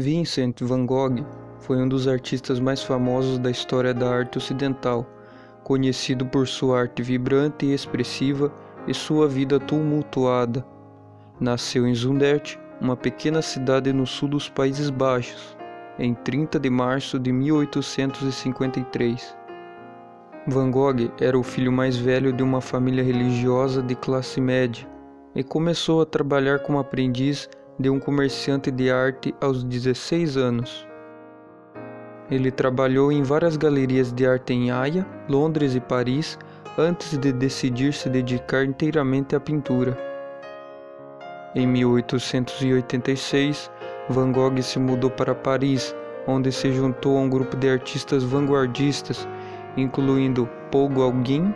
Vincent van Gogh foi um dos artistas mais famosos da história da arte ocidental, conhecido por sua arte vibrante e expressiva e sua vida tumultuada. Nasceu em Zundert, uma pequena cidade no sul dos Países Baixos, em 30 de março de 1853. Van Gogh era o filho mais velho de uma família religiosa de classe média e começou a trabalhar como aprendiz de um comerciante de arte aos 16 anos. Ele trabalhou em várias galerias de arte em Haia, Londres e Paris antes de decidir se dedicar inteiramente à pintura. Em 1886, Van Gogh se mudou para Paris, onde se juntou a um grupo de artistas vanguardistas, incluindo Paul Gauguin,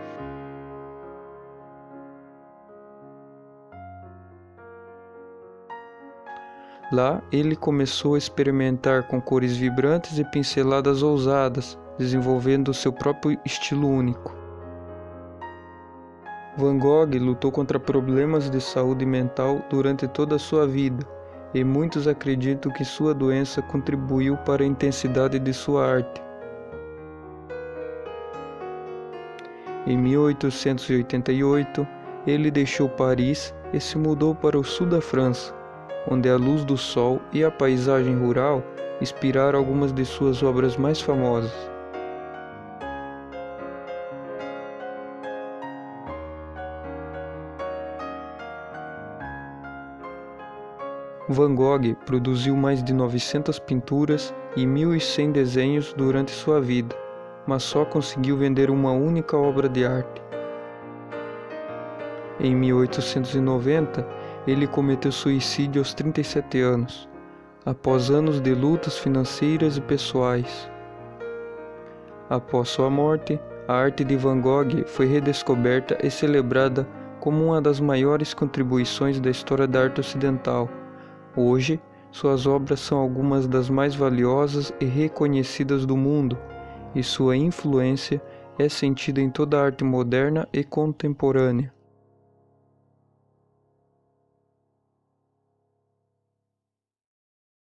lá ele começou a experimentar com cores vibrantes e pinceladas ousadas, desenvolvendo seu próprio estilo único. Van Gogh lutou contra problemas de saúde mental durante toda a sua vida, e muitos acreditam que sua doença contribuiu para a intensidade de sua arte. Em 1888, ele deixou Paris e se mudou para o sul da França, onde a luz do sol e a paisagem rural inspiraram algumas de suas obras mais famosas. Van Gogh produziu mais de 900 pinturas e 1.100 desenhos durante sua vida, mas só conseguiu vender uma única obra de arte. Em 1890, ele cometeu suicídio aos 37 anos, após anos de lutas financeiras e pessoais. Após sua morte, a arte de Van Gogh foi redescoberta e celebrada como uma das maiores contribuições da história da arte ocidental. Hoje, suas obras são algumas das mais valiosas e reconhecidas do mundo, e sua influência é sentida em toda a arte moderna e contemporânea.